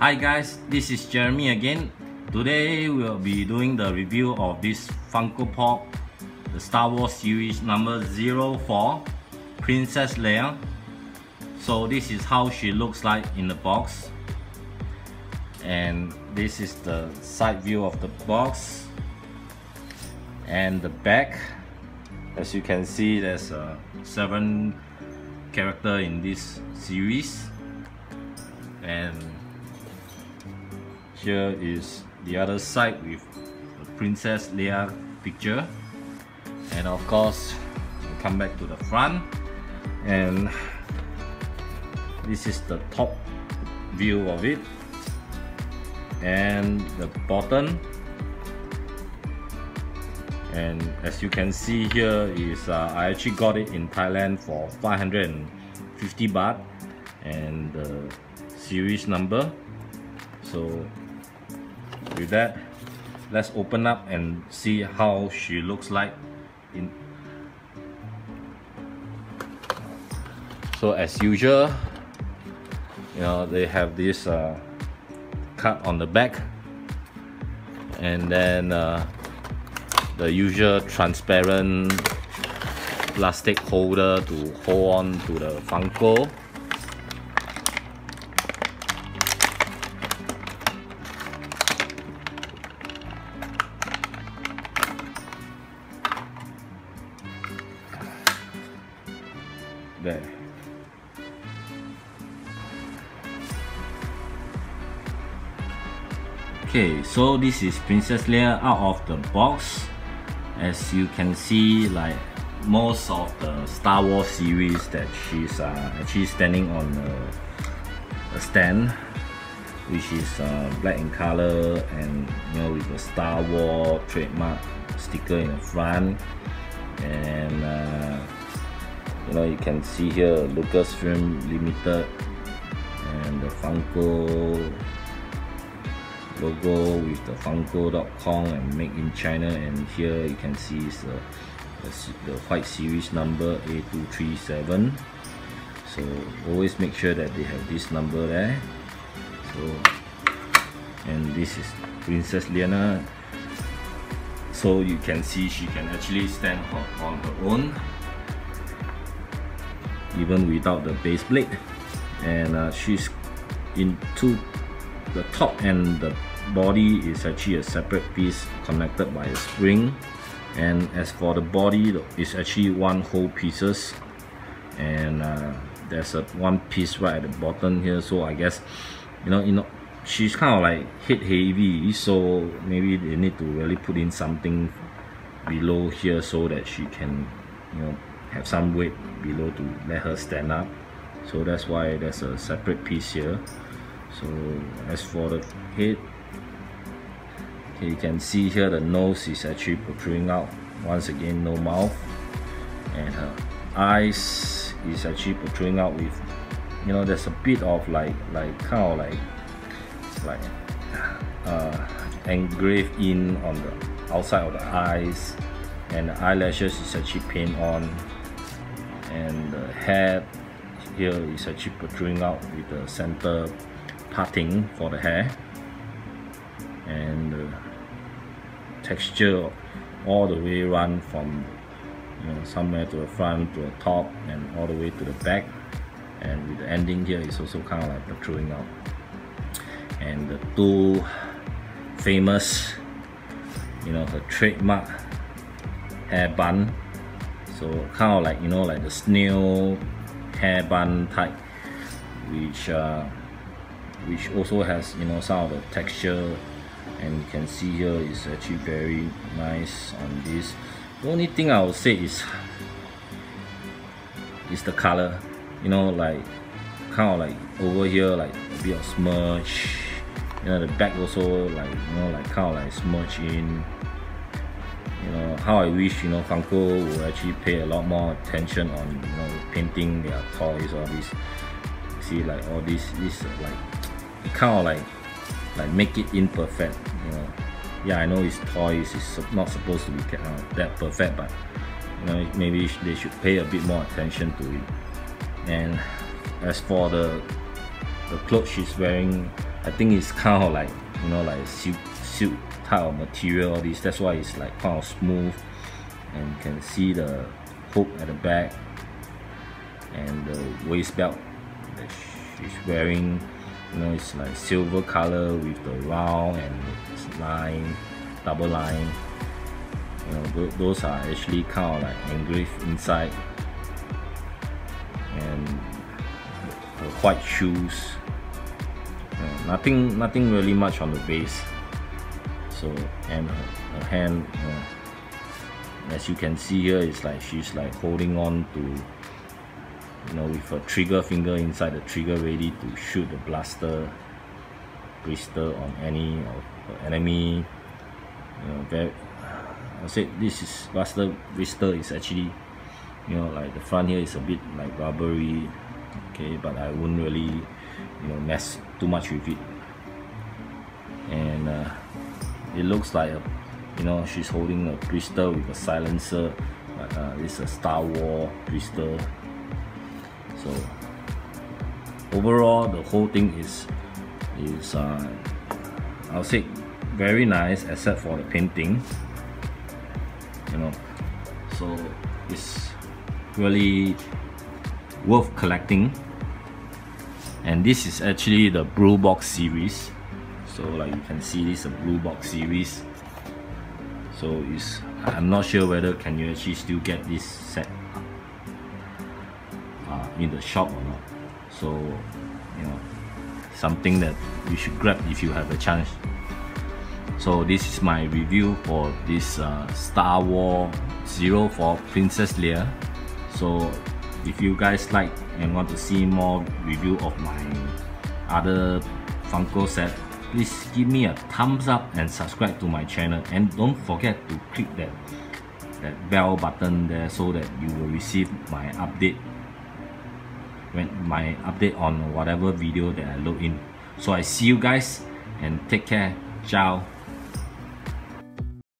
Hi guys, this is Jeremy again. Today we'll be doing the review of this Funko Pop, the Star Wars series number 04, Princess Leia. So this is how she looks like in the box. And this is the side view of the box. And the back, as you can see, there's 7 characters in this series. And here is the other side with the Princess Leia picture, and of course we'll come back to the front, and this is the top view of it, and the bottom. And as you can see here is I actually got it in Thailand for 550 baht and the series number. So with that, let's open up and see how she looks like. So as usual, you know, they have this card on the back, and then the usual transparent plastic holder to hold on to the Funko. There. Okay, so this is Princess Leia out of the box. As you can see, like most of the Star Wars series, that she's actually standing on a stand, which is black in color, and you know, with the Star Wars trademark sticker in the front. And you know, you can see here Lucasfilm Limited and the Funko logo with the Funko.com and made in China. And here you can see is the white series number A237. So always make sure that they have this number there. So, and this is Princess Leia. So you can see she can actually stand on her own, even without the base plate. And she's into the top, and the body is actually a separate piece connected by a spring. And as for the body, it's actually one whole pieces, and there's a one piece right at the bottom here. So I guess, you know, she's kind of like head heavy, so maybe they need to really put in something below here so that she can, you know, have some weight below to let her stand up. So that's why there's a separate piece here. So as for the head, you can see here the nose is actually protruding out. Once again, no mouth, and her eyes is actually protruding out with, you know, there's a bit of like engraved in on the outside of the eyes, and the eyelashes is actually painted on. And the head here is actually protruding out with the center parting for the hair. And the texture all the way run from, you know, somewhere to the front to the top and all the way to the back. And with the ending here is also kind of like protruding out. And the two famous, you know, the trademark hair bun. So kind of like, you know, like the snail hair bun type, which also has, you know, some of the texture. And you can see here is actually very nice on this. The only thing I would say is the color, you know, like kind of like over here like a bit of smudge. You know, the back also like, you know, like kind of like smudge in. You know, how I wish, you know, Funko will actually pay a lot more attention on, you know, painting their toys, all this. See, like all this like kind of like make it imperfect, you know. Yeah, I know it's toys, it's not supposed to be that perfect, but you know, maybe they should pay a bit more attention to it. And as for the clothes she's wearing, I think it's kind of like, you know, like silk type of material, all this. That's why it's like kind of smooth, and you can see the hook at the back and the waist belt that she's wearing. You know, it's like silver color with the round and it's line, double line. You know, those are actually kind of like engraved inside, and the white shoes. Nothing really much on the base. So, and her hand, as you can see here, it's like she's like holding on to, you know, with her trigger finger inside the trigger, ready to shoot the blister on any of the enemy. You know, I said this is blister is actually, you know, like the front here is a bit like rubbery, okay, but I wouldn't really, you know, mess too much with it. And it looks like a, you know, she's holding a blister with a silencer. It's a Star Wars blister. So overall, the whole thing is I'll say very nice, except for the painting. You know, so it's really worth collecting. And this is actually the Blue Box series. So like you can see, this is a Blue Box series. So it's, I'm not sure whether can you actually still get this set in the shop or not. So, you know, something that you should grab if you have a chance. So this is my review for this Star Wars 0 for Princess Leia. So if you guys like and want to see more review of my other Funko set, please give me a thumbs up and subscribe to my channel, and don't forget to click that bell button there so that you will receive my update on whatever video that I load in. So I see you guys, and take care. Ciao.